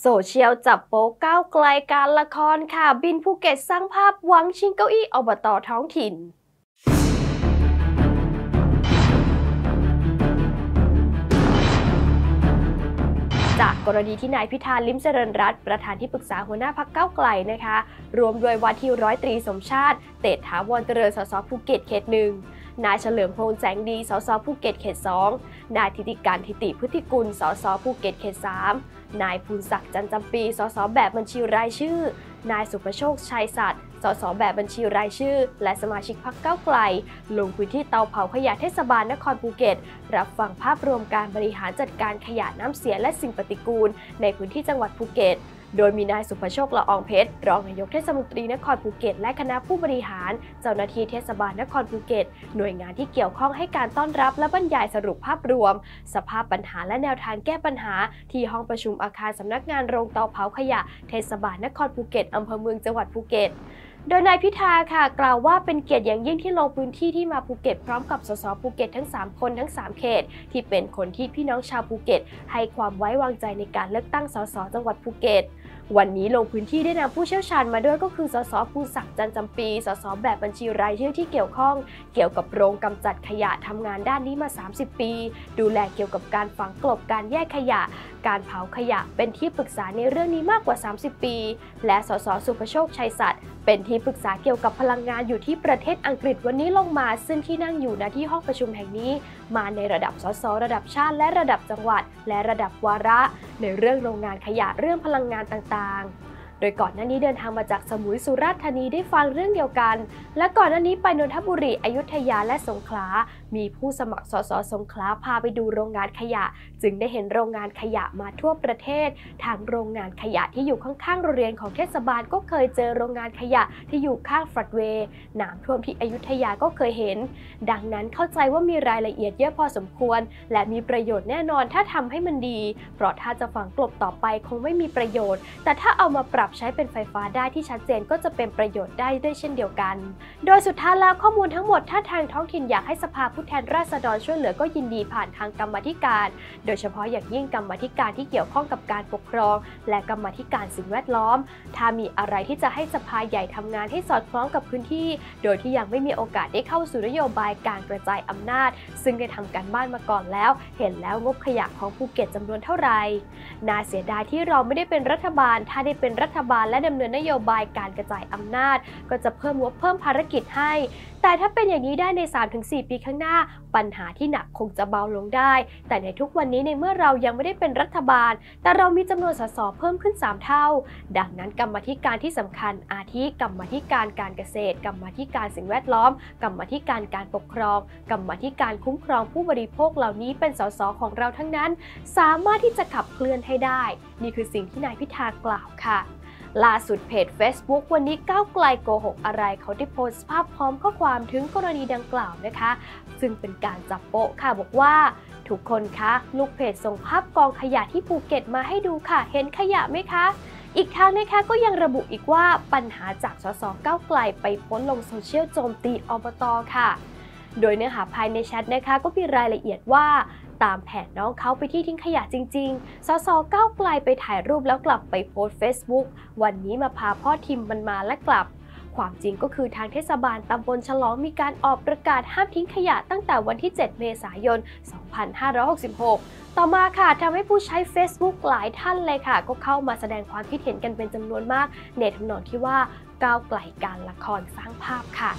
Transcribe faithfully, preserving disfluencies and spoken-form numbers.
โซเชียลจับโป๊ก้าวไกลการละครค่ะบินภูเก็ตสร้างภาพหวังชิงเก้าอี้อบต.ท้องถิ่นจากกรณีที่นายพิธา ลิ้มเจริญรัตน์ประธานที่ปรึกษาหัวหน้าพรรคก้าวไกลนะคะรวมด้วยว่าที่ร้อยตรีสมชาติเตถถาวรเจริญสสภูเก็ตเขตหนึ่งนายเฉลิมพงษ์แสงดีสสภูเก็ตเขตสองนายธิติการธิติพุทธิกุลสสภูเก็ตเขตสามนายภูนศักดิ์จันจำปีสสแบบบัญชีรายชื่อนายสุภโชคชัยสัตย์สสแบบบัญชีรายชื่อและสมาชิกพรรคก้าวไกลลงพื้นที่เตาเผาขยะเทศบาลนครภูเก็ตรับฟังภาพรวมการบริหารจัดการขยะน้ำเสียและสิ่งปฏิกูลในพื้นที่จังหวัดภูเก็ตโดยมีนายสุภโชคละอองเพชรรองนายกเทศมนตรีนครภูเก็ตและคณะผู้บริหารเจ้าหน้าที่เทศบาลนครภูเก็ตหน่วยงานที่เกี่ยวข้องให้การต้อนรับและบรรยายสรุปภาพรวมสภาพปัญหาและแนวทางแก้ปัญหาที่ห้องประชุมอาคารสำนักงานโรงเตาเผาขยะเทศบาลนครภูเก็ตอำเภอเมืองจังหวัดภูเก็ตโดยนายพิธาค่ะกล่าวว่าเป็นเกียรติอย่างยิ่งที่ลงพื้นที่ที่มาภูเก็ตพร้อมกับสสภูเก็ตทั้งสามคนทั้งสามเขตที่เป็นคนที่พี่น้องชาวภูเก็ตให้ความไว้วางใจในการเลือกตั้งสสจังหวัดภูเก็ตวันนี้ลงพื้นที่ได้นำผู้เชี่ยวชาญมาด้วยก็คือสสภูนศักดิ์จันจำปีสสแบบบัญชีรายชื่อที่เกี่ยวข้องเกี่ยวกับโรงกำจัดขยะทำงานด้านนี้มาสามสิบปีดูแลเกี่ยวกับการฝังกลบการแยกขยะการเผาขยะเป็นที่ปรึกษาในเรื่องนี้มากกว่าสามสิบปีและสสสุภโชคชัยสัตย์เป็นที่ปรึกษาเกี่ยวกับพลังงานอยู่ที่ประเทศอังกฤษวันนี้ลงมาซึ่งที่นั่งอยู่ณที่ห้องประชุมแห่งนี้มาในระดับสสระดับชาติและระดับจังหวัดและระดับวาระในเรื่องโรงงานขยะเรื่องพลังงานต่างๆโดยก่อนหน้านี้เดินทางมาจากสมุยสุราษฎร์ธานีได้ฟังเรื่องเดียวกันและก่อนหน้านี้ไปนนทบุรีอยุธยาและสงขลามีผู้สมัครสสสงขลาพาไปดูโรงงานขยะจึงได้เห็นโรงงานขยะมาทั่วประเทศทางโรงงานขยะที่อยู่ข้างๆโรงเรียนของเทศบาลก็เคยเจอโรงงานขยะที่อยู่ข้างฟลัดเวย์น้ำท่วมที่อยุธยาก็เคยเห็นดังนั้นเข้าใจว่ามีรายละเอียดเยอะพอสมควรและมีประโยชน์แน่นอนถ้าทำให้มันดีเพราะถ้าจะฝังกลบต่อไปคงไม่มีประโยชน์แต่ถ้าเอามาปรับใช้เป็นไฟฟ้าได้ที่ชัดเจนก็จะเป็นประโยชน์ได้ด้วยเช่นเดียวกันโดยสุดท้ายแล้วข้อมูลทั้งหมดถ้าทางท้องถิ่นอยากให้สภาผู้แทนราษฎรช่วยเหลือก็ยินดีผ่านทางกรรมาธิการโดยเฉพาะอย่างยิ่งกรรมาธิการที่เกี่ยวข้องกับการปกครองและกรรมาธิการสิ่งแวดล้อมถ้ามีอะไรที่จะให้สภาใหญ่ทำงานให้สอดคล้องกับพื้นที่โดยที่ยังไม่มีโอกาสได้เข้าสู่นโยบายการกระจายอำนาจซึ่งได้ทำการบ้านมาก่อนแล้วเห็นแล้วงบขยะของภูเก็ตจำนวนเท่าไหร่น่าเสียดายที่เราไม่ได้เป็นรัฐบาลถ้าได้เป็นรัฐบาลและดำเนินนโยบายการกระจายอำนาจก็จะเพิ่มงบเพิ่มภารกิจให้แต่ถ้าเป็นอย่างนี้ได้ใน สามถึงสี่ ปีข้างหน้าปัญหาที่หนักคงจะเบาลงได้แต่ในทุกวันนี้ในเมื่อเรายังไม่ได้เป็นรัฐบาลแต่เรามีจำนวนสสเพิ่มขึ้นสามเท่าดังนั้นกรรมาธิการที่สำคัญอาทิกรรมาธิการการเกษตรกรรมาธิการสิ่งแวดล้อมกรรมาธิการการปกครองกรรมาธิการคุ้มครองผู้บริโภคเหล่านี้เป็นสสของเราทั้งนั้นสามารถที่จะขับเคลื่อนให้ได้นี่คือสิ่งที่นายพิธากล่าวค่ะล่าสุดเพจ Facebook วันนี้ก้าวไกลโกหกอะไรเขาได้โพสต์ภาพพร้อมข้อความถึงกรณีดังกล่าวนะคะซึ่งเป็นการจับโป๊ะค่ะบอกว่าทุกคนคะลูกเพจส่งภาพกองขยะที่ภูเก็ตมาให้ดูค่ะเห็นขยะไหมคะอีกทางนะคะก็ยังระบุอีกว่าปัญหาจากสสก้าวไกลไปพ้นลงโซเชียลโจมตีอบต.ค่ะโดยเนื้อหาภายในแชทนะคะก็มีรายละเอียดว่าตามแผนน้องเขาไปที่ทิ้งขยะจริงๆสสก้าวไกลไปถ่ายรูปแล้วกลับไปโพสต์ Facebook วันนี้มาพาพ่อทิมมันมาและกลับความจริงก็คือทางเทศบาลตำบลฉลองมีการออกประกาศห้ามทิ้งขยะตั้งแต่วันที่เจ็ดเมษายนสองพันห้าร้อยหกสิบหกต่อมาค่ะทำให้ผู้ใช้ Facebook หลายท่านเลยค่ะก็เข้ามาแสดงความคิดเห็นกันเป็นจำนวนมากในทำนองที่ว่าก้าวไกลการละครสร้างภาพค่ะ